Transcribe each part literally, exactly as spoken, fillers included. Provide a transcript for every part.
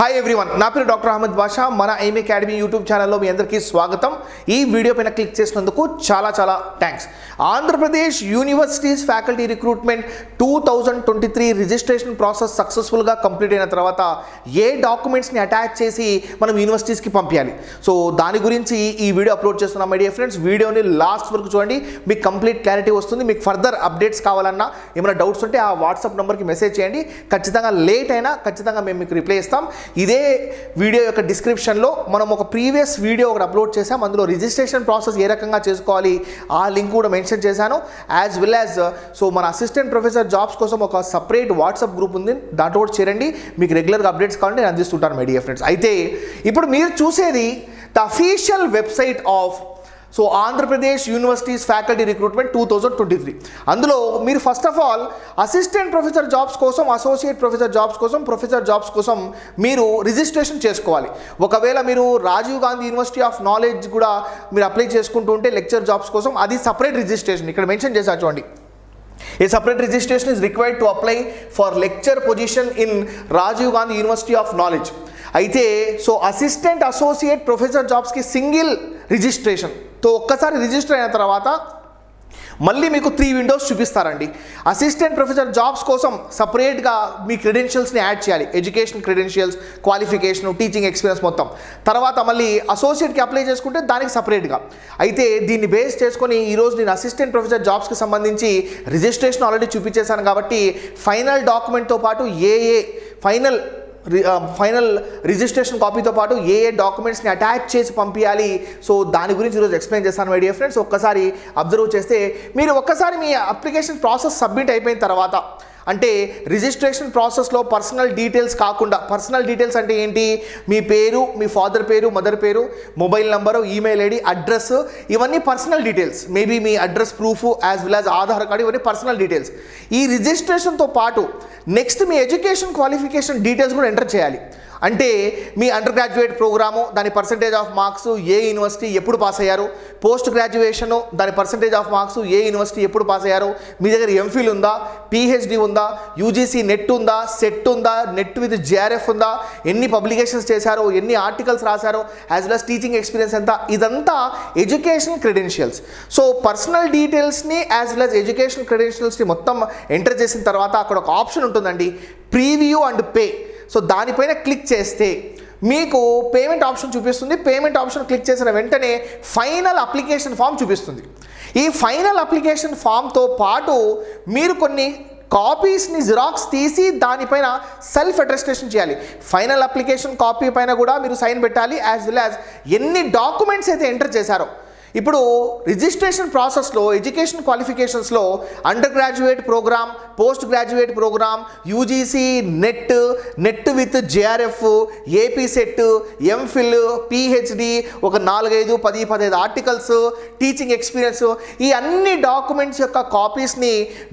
हाय everyone ना पेरु doctor Ahmed Basha मन एम अकाडमी यूट्यूब चैनल में अंदर की स्वागतम वीडियो पैन क्लिक चेसिनंदुकु चाला चाला thanks. Andhra Pradesh universities faculty recruitment twenty twenty three registration process successful गा कंप्लीट अयिन तर्वात ये डाक्युमेंट्स नि अटैच चेसी मनम यूनिवर्सिटीज की पंपाली। सो दानि गुरिंचि ई वीडियो अपलोड चेस्तुन्नाम माय डियर फ्रेंड्स, वीडियो नि लास्ट वरकु चूडंडी मीकु कंप्लीट क्लारिटी वस्तुंदी। मीकु फर्दर अपडेट्स कावालन्ना एमैना डाउट्स उंटे आ WhatsApp नंबर की मेसेज चेयंडी, खच्चितंगा लेट అయినా ఖచ్చితంగా మేము మీకు రిప్లై ఇస్తాం। ఇదే వీడియో యొక్క డిస్క్రిప్షన్ లో మనం ఒక ప్రీవియస్ వీడియో ఒకటి అప్లోడ్ చేసాం, అందులో రిజిస్ట్రేషన్ ప్రాసెస్ ఏ రకంగా చేసుకోవాలి ఆ లింక్ కూడా మెన్షన్ చేశాను, యాజ్ వెల్ యాజ్ సో మన అసిస్టెంట్ ప్రొఫెసర్ జాబ్స్ కోసం ఒక సెపరేట్ వాట్సాప్ గ్రూప్ ఉంది, దాంట్లో కూడా చేరండి, మీకు రెగ్యులర్ గా అప్డేట్స్ కావాలంటే నేను అందిస్తుంటాను మై డియర్ ఫ్రెండ్స్। అయితే ఇప్పుడు మీరు చూసేది the official website of so Andhra Pradesh universities faculty recruitment twenty twenty three. అందులో మీరు first of all assistant professor jobs కోసం, అసోసియేట్ ప్రొఫెసర్ జాబ్స్ కోసం, ప్రొఫెసర్ జాబ్స్ కోసం మీరు రిజిస్ట్రేషన్ చేసుకోవాలి। ఒకవేళ మీరు Rajiv Gandhi university of knowledge కూడా మీరు అప్లై చేసుకుంటూ ఉంటే లెక్చర్ జాబ్స్ కోసం అది సపరేట్ రిజిస్ట్రేషన్ ఇక్కడ మెన్షన్ చేశా చూడండి। A separate registration is required to apply for lecture position in Rajiv Gandhi University of Knowledge. Aithe, so assistant associate professor jobs ki single registration. तो ఒక్కసారి register అయిన తర్వాత మళ్ళీ మీకు త్రీ విండోస్ చూపిస్తారండి। అసిస్టెంట్ ప్రొఫెసర్ జాబ్స్ కోసం సపరేట్గా మీ క్రెడెన్షియల్స్ని యాడ్ చేయాలి, education credentials, qualification, teaching experience మొత్తం। తర్వాత మళ్ళీ అసోసియేట్కి అప్లై చేసుకుంటే దానికి సపరేట్గా। అయితే దీన్ని బేస్ చేసుకొని ఈరోజు నేను అసిస్టెంట్ ప్రొఫెసర్ జాబ్స్కి సంబంధించి రిజిస్ట్రేషన్ ఆల్రెడీ చూపించేశాను కాబట్టి ఫైనల్ డాక్యుమెంట్తో పాటు ఏ ఏ ఫైనల్ ఫైనల్ రిజిస్ట్రేషన్ కాపీతో పాటు ఏ ఏ డాక్యుమెంట్స్ని అటాచ్ చేసి పంపించాలి సో దాని గురించి ఈరోజు ఎక్స్ప్లెయిన్ చేస్తాను మై డియర్ ఫ్రెండ్స్। ఒక్కసారి అబ్జర్వ్ చేస్తే మీరు ఒక్కసారి మీ అప్లికేషన్ ప్రాసెస్ సబ్మిట్ అయిపోయిన తర్వాత అంటే రిజిస్ట్రేషన్ ప్రాసెస్లో పర్సనల్ డీటెయిల్స్ కాకుండా, పర్సనల్ డీటెయిల్స్ అంటే ఏంటి, మీ పేరు, మీ ఫాదర్ పేరు, మదర్ పేరు, mobile number, email ID, address, ఇవన్నీ పర్సనల్ డీటెయిల్స్, మేబీ మీ address proof as well as Aadhaar card, ఇవన్నీ పర్సనల్ డీటెయిల్స్। ఈ రిజిస్ట్రేషన్తో పాటు నెక్స్ట్ మీ ఎడ్యుకేషన్ క్వాలిఫికేషన్ డీటెయిల్స్ కూడా ఎంటర్ చేయాలి। అంటే మీ అండర్ గ్రాడ్యుయేట్ ప్రోగ్రాము, దాని పర్సంటేజ్ ఆఫ్ మార్క్స్, ఏ యూనివర్సిటీ ఎప్పుడు పాస్ అయ్యారు, పోస్ట్ గ్రాడ్యుయేషను, దాని పర్సంటేజ్ ఆఫ్ మార్క్స్, ఏ యూనివర్సిటీ ఎప్పుడు పాస్ అయ్యారు, మీ దగ్గర ఎంఫిల్ ఉందా, పీహెచ్డీ ఉందా, యూజీసీ నెట్ ఉందా, సెట్ ఉందా, నెట్ విత్ జేఆర్ఎఫ్ ఉందా, ఎన్ని పబ్లికేషన్స్ చేశారో, ఎన్ని ఆర్టికల్స్ రాశారో, as well as teaching experience ఎంత, ఇదంతా ఎడ్యుకేషన్ క్రెడెన్షియల్స్। సో పర్సనల్ డీటెయిల్స్ని యాజ్ వెల్ అస్ ఎడ్యుకేషన్ క్రెడెన్షియల్స్ని మొత్తం ఎంటర్ చేసిన తర్వాత అక్కడ ఒక ఆప్షన్ ఉంటుందండి, ప్రీవ్యూ అండ్ పే। సో దానిపైన క్లిక్ చేస్తే మీకు పేమెంట్ ఆప్షన్ చూపిస్తుంది, పేమెంట్ ఆప్షన్ క్లిక్ చేసిన వెంటనే ఫైనల్ అప్లికేషన్ ఫామ్ చూపిస్తుంది। ఈ ఫైనల్ అప్లికేషన్ ఫామ్తో పాటు మీరు కొన్ని కాపీస్ని జిరాక్స్ తీసి దానిపైన సెల్ఫ్ అటెస్టేషన్ చేయాలి। ఫైనల్ అప్లికేషన్ కాపీ పైన కూడా మీరు సైన్ పెట్టాలి, యాజ్ వెల్ యాజ్ ఎన్ని డాక్యుమెంట్స్ అయితే ఎంటర్ చేశారో। ఇప్పుడు రిజిస్ట్రేషన్ ప్రాసెస్లో ఎడ్యుకేషన్ క్వాలిఫికేషన్స్లో under graduate programme, post graduate programme, UGC net, net with JRF, APSET, MPhil, PhD, ఒక నాలుగైదు పది పదహైదు ఆర్టికల్స్, టీచింగ్ ఎక్స్పీరియన్స్, ఈ అన్ని డాక్యుమెంట్స్ యొక్క కాపీస్ని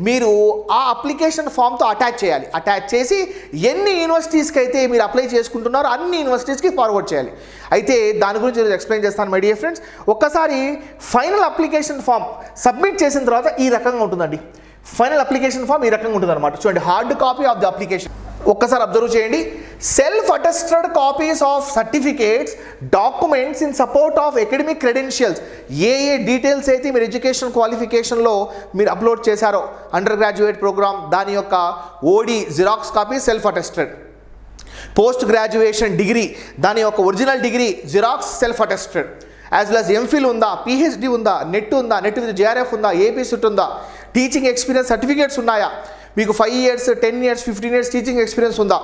మీరు ఆ అప్లికేషన్ ఫామ్తో అటాచ్ చేయాలి। అటాచ్ చేసి ఎన్ని యూనివర్సిటీస్కి అయితే మీరు అప్లై చేసుకుంటున్నారో అన్ని యూనివర్సిటీస్కి ఫార్వర్డ్ చేయాలి। అయితే దాని గురించి నేను ఎక్స్ప్లెయిన్ చేస్తాను మై డియర్ ఫ్రెండ్స్। ఒక్కసారి ఫైనల్ అప్లికేషన్ ఫామ్ సబ్మిట్ చేసిన తర్వాత ఈ రకంగా ఉంటుందండి, ఫైనల్ అప్లికేషన్ ఫామ్ ఈ రకంగా ఉంటుంది అనమాట చూడండి, hard copy of the application. ఒక్కసారి అబ్జర్వ్ చేయండి, self attested copies of certificates, documents in support of academic credentials, ఏ ఏ డీటెయిల్స్ అయితే మీరు ఎడ్యుకేషన్ క్వాలిఫికేషన్లో మీరు అప్లోడ్ చేశారో అండర్ గ్రాడ్యుయేట్ ప్రోగ్రామ్, దాని యొక్క ఓడి xerox copy self attested, post graduation degree దాని యొక్క original degree xerox self attested, as well as MPhil ఉందా, పీహెచ్డీ ఉందా, నెట్ ఉందా, నెట్ విత్ జేఆర్ఎఫ్ ఉందా, ఏపీసెట్ ఉందా, టీచింగ్ ఎక్స్పీరియన్స్ సర్టిఫికేట్స్ ఉన్నాయా, మీకు five years ten years fifteen years teaching experience ఉందా,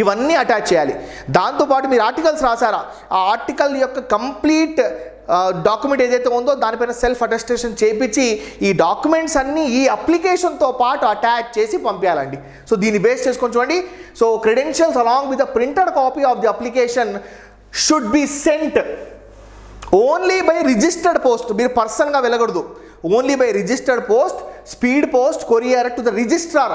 ఇవన్నీ అటాచ్ చేయాలి। దాంతోపాటు మీరు ఆర్టికల్స్ రాశారా, ఆ ఆర్టికల్ యొక్క కంప్లీట్ డాక్యుమెంట్ ఏదైతే ఉందో దానిపైన సెల్ఫ్ అటెస్టేషన్ చేయించి ఈ డాక్యుమెంట్స్ అన్నీ ఈ అప్లికేషన్తో పాటు అటాచ్ చేసి పంపించాలండి। సో దీన్ని బేస్ చేసుకొని చూడండి, so credentials along with the printed copy of the application should be sent only by registered post, మీరు పర్సన్గా వెళ్ళకూడదు, only by registered post, speed post, courier to the registrar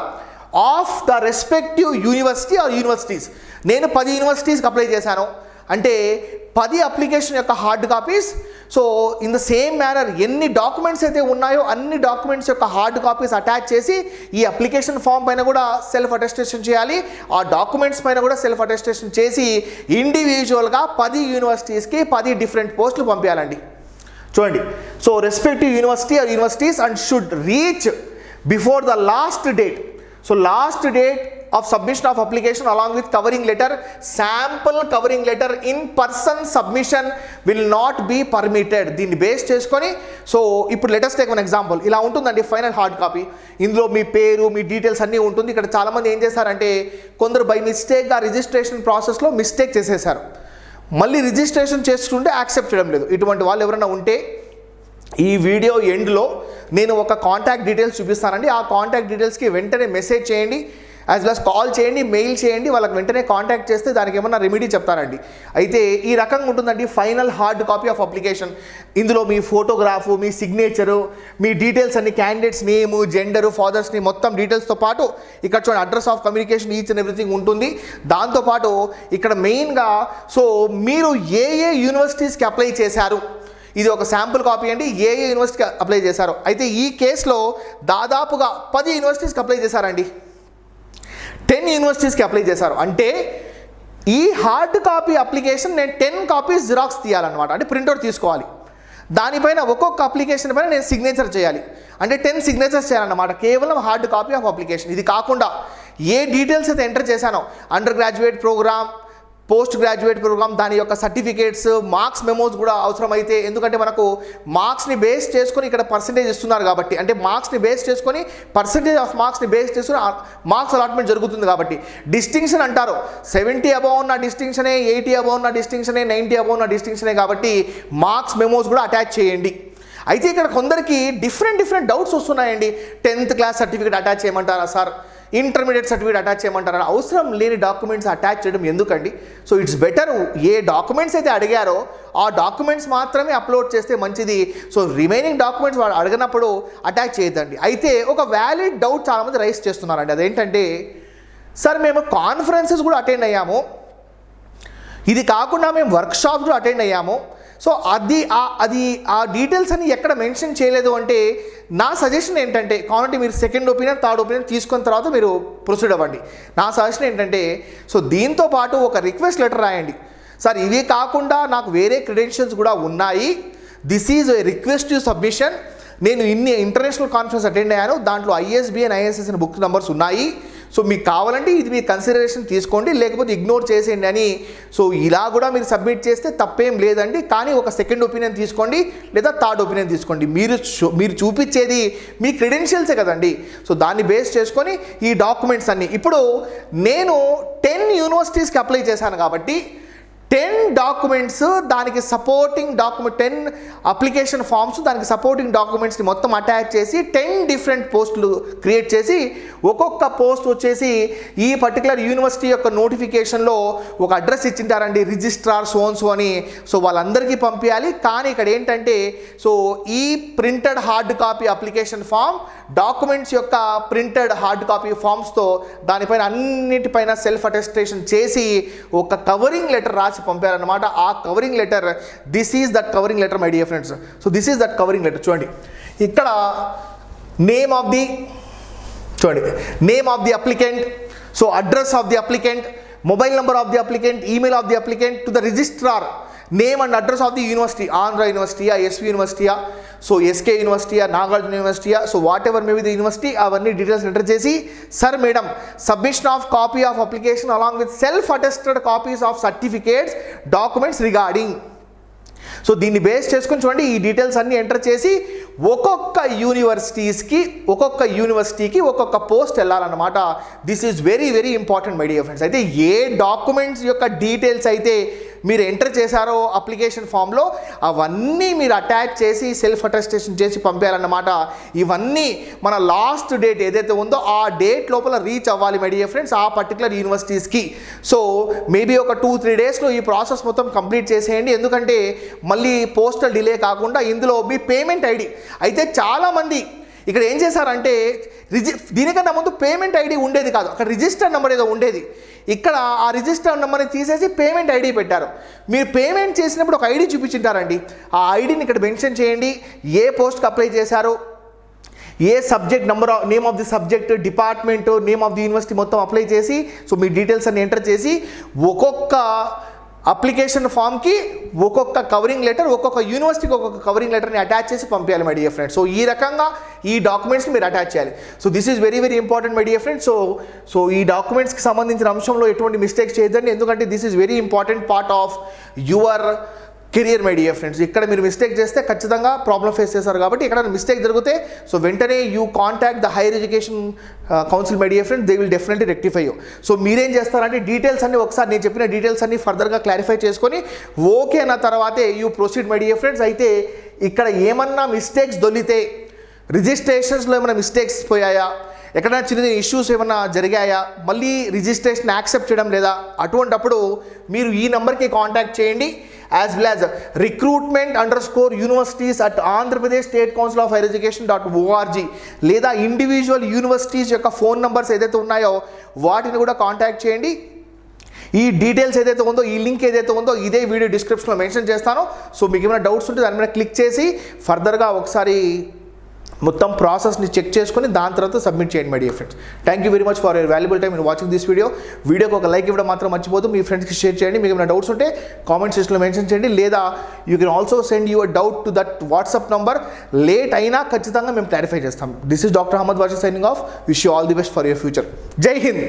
of the respective university or universities. నేను పది యూనివర్సిటీస్కి apply చేశాను, అంటే ten application యొక్క hard copies so in the same manner ఎన్ని డాక్యుమెంట్స్ అయితే ఉన్నాయో అన్ని డాక్యుమెంట్స్ యొక్క హార్డ్ కాపీస్ అటాచ్ చేసి ఈ అప్లికేషన్ ఫామ్ పైన కూడా సెల్ఫ్ అటెస్టేషన్ చేయాలి ఆ డాక్యుమెంట్స్ పైన కూడా సెల్ఫ్ అటెస్టేషన్ చేసి ఇండివిడ్యువల్ గా ten యూనివర్సిటీస్ కి ten డిఫరెంట్ పోస్టులు పంపాలండి చూడండి so respective university or universities and should reach before the last date so last date of submission of application along with covering letter sample covering letter in person submission will not be permitted దీన్ని base చేసుకొని so ఇప్పుడు let us take one example ఇలా ఉంటుందండి final hard copy ఇందులో మీ పేరు మీ details అన్నీ ఉంటుంది ఇక్కడ చాలా మంది ఏం చేశారంటే కొందరు బై మిస్టేక్ గా రిజిస్ట్రేషన్ ప్రాసెస్ లో మిస్టేక్ చేసేశారు మళ్ళీ రిజిస్ట్రేషన్ చేసుకుంటే యాక్సెప్ట్ చేయడం లేదు ఇటువంటి వాళ్ళు ఎవరైనా ఉంటే ఈ వీడియో ఎండ్ లో నేను ఒక కాంటాక్ట్ డీటెయిల్స్ చూపిస్తానండి ఆ కాంటాక్ట్ డీటెయిల్స్ కి వెంటనే మెసేజ్ చేయండి as well as call చేయండి మెయిల్ చేయండి వాళ్ళకి వెంటనే కాంటాక్ట్ చేస్తే దానికి ఏమన్నా రెమెడీ చెప్తారండి అయితే ఈ రకంగా ఉంటుందండి final hard copy of application ఇందులో మీ ఫోటోగ్రాఫ్ మీ సిగ్నేచరు మీ డీటెయిల్స్ అన్ని క్యాండిడేట్స్ నేము జెండరు ఫాదర్స్ ని మొత్తం డీటెయిల్స్తో పాటు ఇక్కడ చూడండి address of communication each and everything ఉంటుంది దాంతోపాటు ఇక్కడ మెయిన్గా సో మీరు ఏ ఏ యూనివర్సిటీస్కి అప్లై చేశారు ఇది ఒక శాంపుల్ కాపీ అండి ఏ ఏ యూనివర్సిటీకి అప్లై చేశారు అయితే ఈ కేసులో దాదాపుగా ten యూనివర్సిటీస్కి అప్లై చేశారండి ten యూనివర్సిటీస్ కి అప్లై చేశారు అంటే ఈ హార్డ్ కాపీ అప్లికేషన్ నేను ten కాపీస్ జిరాక్స్ తీయాలన్నమాట అంటే ప్రింట్అవుట్ తీసుకోవాలి దానిపైన ఒక్కొక్క అప్లికేషన్ పైన నేను సిగ్నేచర్ చేయాలి అంటే ten సిగ్నేచర్స్ చేయాలన్నమాట కేవలం హార్డ్ కాపీ ఆఫ్ అప్లికేషన్ ఇది కాకుండా ఏ డీటెయిల్స్ అయితే ఎంటర్ చేశానో under graduate programme post graduate program దాని యొక్క సర్టిఫికేట్స్ మార్క్స్ మెమోస్ కూడా అవసరమైతే ఎందుకంటే మనకు మార్క్స్ని బేస్ చేసుకొని ఇక్కడ పర్సెంటేజ్ ఇస్తున్నారు కాబట్టి అంటే మార్క్స్ని బేస్ చేసుకొని పర్సెంటేజ్ ఆఫ్ మార్క్స్ని బేస్ చేసుకొని మార్క్స్ అలాట్మెంట్ జరుగుతుంది కాబట్టి డిస్టింక్షన్ అంటారు సెవెంటీ అబవ్ ఉన్న డిస్టింక్షనే ఎయిటీ అబవ్ ఉన్న డిస్టింక్షనే నైంటీ అబవ్ ఉన్న డిస్టింక్షనే కాబట్టి మార్క్స్ మెమోస్ కూడా అటాచ్ చేయండి అయితే ఇక్కడ కొందరికి డిఫరెంట్ డిఫరెంట్ డౌట్స్ వస్తున్నాయండి టెన్త్ క్లాస్ సర్టిఫికేట్ అటాచ్ చేయమంటారా సార్ ఇంటర్మీడియట్ సర్టిఫికేట్ అటాచ్ చేయమంటారా అవసరం లేని డాక్యుమెంట్స్ అటాచ్ చేయడం ఎందుకండి సో ఇట్స్ బెటర్ ఏ డాక్యుమెంట్స్ అయితే అడిగారో ఆ డాక్యుమెంట్స్ మాత్రమే అప్లోడ్ చేస్తే మంచిది సో రిమైనింగ్ డాక్యుమెంట్స్ వాళ్ళు అడిగినప్పుడు అటాచ్ చేయదండి అయితే ఒక వ్యాలిడ్ డౌట్ చాలామంది రైజ్ చేస్తున్నారండి అదేంటంటే సార్ మేము కాన్ఫరెన్సెస్ కూడా అటెండ్ అయ్యాము ఇది కాకుండా మేము వర్క్షాప్ కూడా అటెండ్ అయ్యాము సో అది అది ఆ డీటెయిల్స్ అని ఎక్కడ మెన్షన్ చేయలేదు అంటే నా సజెషన్ ఏంటంటే కాబట్టి మీరు సెకండ్ ఒపీనియన్ థర్డ్ ఒపీనియన్ తీసుకున్న తర్వాత మీరు ప్రొసీడ్ అవ్వండి నా సజెషన్ ఏంటంటే సో దీంతో పాటు ఒక రిక్వెస్ట్ లెటర్ రాయండి సార్ ఇవి కాకుండా నాకు వేరే క్రెడెన్షియల్స్ కూడా ఉన్నాయి this is a request to submission నేను ఇన్ని ఇంటర్నేషనల్ కాన్ఫరెన్స్ అటెండ్ అయ్యాను దాంట్లో ఐఎస్బి అండ్ ఐఎస్ఎస్ అని బుక్ నెంబర్స్ ఉన్నాయి సో మీకు కావాలంటే ఇది మీ కన్సిడరేషన్ తీసుకోండి లేకపోతే ఇగ్నోర్ చేసేయండి అని సో ఇలా కూడా మీరు సబ్మిట్ చేస్తే తప్పేం లేదండి కానీ ఒక సెకండ్ ఒపీనియన్ తీసుకోండి లేదా థర్డ్ ఒపీనియన్ తీసుకోండి మీరు మీరు చూపించేది మీ క్రెడెన్షియల్సే కదండి సో దాన్ని బేస్ చేసుకొని ఈ డాక్యుమెంట్స్ అన్నీ ఇప్పుడు నేను ten యూనివర్సిటీస్కి అప్లై చేశాను కాబట్టి ten డాక్యుమెంట్స్ దానికి supporting document ten application forms దానికి సపోర్టింగ్ డాక్యుమెంట్స్ని మొత్తం అటాచ్ చేసి ten డిఫరెంట్ పోస్టులు క్రియేట్ చేసి ఒక్కొక్క పోస్ట్ వచ్చేసి ఈ పర్టికులర్ యూనివర్సిటీ యొక్క నోటిఫికేషన్లో ఒక అడ్రస్ ఇచ్చింటారండి రిజిస్ట్రార్ సోన్సో అని సో వాళ్ళందరికీ పంపించాలి కానీ ఇక్కడ ఏంటంటే సో ఈ printed hard copy application form documents యొక్క ప్రింటెడ్ హార్డ్ కాపీ ఫామ్స్తో దానిపైన అన్నిటిపైన సెల్ఫ్ అటెస్టేషన్ చేసి ఒక కవరింగ్ లెటర్ రాసి పంపారన్నమాట ఆ covering letter this is that covering letter my dear friends so this is that covering letter చూడండి ఇక్కడ నేమ్ ఆఫ్ ది చూడండి name of the applicant so address of the applicant mobile number of the applicant email of the applicant to the registrar name and address of the university Andhra యూనివర్సిటీయా SV యూనివర్సిటీయా so SK యూనివర్సిటీయా నాగార్జున యూనివర్సిటీయా so whatever may be the university అవన్నీ details enter చేసి sir madam submission of copy of application along with self attested copies of certificates documents regarding so దీన్ని base చేసుకుని చూడండి ఈ డీటెయిల్స్ అన్ని ఎంటర్ చేసి ఒక్కొక్క యూనివర్సిటీస్కి ఒక్కొక్క యూనివర్సిటీకి ఒక్కొక్క పోస్ట్ వెళ్ళాలన్నమాట this is very very important my dear friends అయితే ఏ డాక్యుమెంట్స్ యొక్క డీటెయిల్స్ అయితే మీరు ఎంటర్ చేశారో అప్లికేషన్ ఫామ్లో అవన్నీ మీరు అటాచ్ చేసి సెల్ఫ్ అటెస్టేషన్ చేసి పంపాలన్నమాట ఇవన్నీ మన లాస్ట్ డేట్ ఏదైతే ఉందో ఆ డేట్ లోపల రీచ్ అవ్వాలి మై డియర్ ఫ్రెండ్స్ ఆ పర్టికులర్ యూనివర్సిటీస్కి సో మేబీ ఒక టూ త్రీ డేస్లో ఈ ప్రాసెస్ మొత్తం కంప్లీట్ చేసేయండి ఎందుకంటే మళ్ళీ పోస్టల్ డిలే కాకుండా ఇందులో మీ పేమెంట్ ఐడి అయితే చాలామంది ఇక్కడ ఏం చేశారంటే దీనికన్నా ముందు పేమెంట్ ఐడి ఉండేది కాదు, అక్కడ రిజిస్టర్ నెంబర్ ఏదో ఉండేది. ఇక్కడ ఆ రిజిస్టర్ నెంబర్ని తీసేసి పేమెంట్ ఐడి పెట్టారు. మీరు పేమెంట్ చేసినప్పుడు ఒక ఐడి చూపించుంటారండి, ఆ ఐడిని ఇక్కడ మెన్షన్ చేయండి, ఏ పోస్ట్కి అప్లై చేశారు, ఏ subject number name of the subject, department, name of the university మొత్తం అప్లై చేసి సో మీ డీటెయిల్స్ అన్ని ఎంటర్ చేసి ఒక్కొక్క అప్లికేషన్ ఫామ్కి ఒక్కొక్క కవరింగ్ లెటర్, ఒక్కొక్క యూనివర్సిటీకి ఒక్కొక్క కవరింగ్ లెటర్ని అటాచ్ చేసి పంపించాలి మై డియర్ ఫ్రెండ్స్. సో ఈ రకంగా ఈ డాక్యుమెంట్స్ని మీరు అటాచ్ చేయాలి. So this is very very important my dear friends. So so ఈ డాక్యుమెంట్స్కి సంబంధించిన అంశంలో ఎటువంటి మిస్టేక్స్ చేయొద్దండి, ఎందుకంటే this is very important part of your career my dear friends. ఇక్కడ మీరు మిస్టేక్ చేస్తే ఖచ్చితంగా ప్రాబ్లం ఫేస్ చేస్తారు, కాబట్టి ఇక్కడ మిస్టేక్ జరిగితే సో వెంటనే you contact the higher education council my dear friends, they will definitely rectify you. So మీరేం చేస్తారంటే డీటెయిల్స్ అన్ని ఒకసారి నేను చెప్పిన డీటెయిల్స్ అన్ని ఫర్దర్గా క్లారిఫై చేసుకొని ఓకే అన్న తర్వాతే you proceed my dear friends. అయితే ఇక్కడ ఏమన్నా మిస్టేక్స్ దొల్లితే, రిజిస్ట్రేషన్స్లో ఏమైనా మిస్టేక్స్ పోయాయా, ఎక్కడైనా చిన్న ఇష్యూస్ ఏమైనా జరిగాయా, మళ్ళీ రిజిస్ట్రేషన్ యాక్సెప్ట్ చేయడం లేదా, అటువంటప్పుడు మీరు ఈ నెంబర్కి కాంటాక్ట్ చేయండి. as well as recruitment underscore universities at Andhra Pradesh State Council of Higher Education dot org లేదా individual universities యొక్క ఫోన్ నంబర్స్ ఏదైతే ఉన్నాయో వాటిని కూడా కాంటాక్ట్ చేయండి. ఈ డీటెయిల్స్ ఏదైతే ఉందో, ఈ లింక్ ఏదైతే ఉందో ఇదే వీడియో డిస్క్రిప్షన్లో మెన్షన్ చేస్తాను. సో మీకు ఏమైనా డౌట్స్ ఉంటే దాని మీద క్లిక్ చేసి ఫర్దర్గా ఒకసారి మొత్తం ప్రాసెస్ని చెక్ చేసుకొని దాని తర్వాత సబ్మిట్ చేయండి my dear friends. Thank you very much for your valuable time in watching this video. వీడియోకి ఒక లైక్ ఇవ్వడం మాత్రం మర్చిపోదు, మీ ఫ్రెండ్స్కి షేర్ చేయండి. మీకు ఏమైనా డౌట్స్ ఉంటే కామెంట్ సెక్షన్లో మెన్షన్ చేయండి, లేదా you can also send your doubt to that WhatsApp number. Late అయినా ఖచ్చితంగా మేము క్లారిఫై చేస్తాం. This is doctor Ahmed Varsha signing off. Wish you all the best for your future. జై హింద్.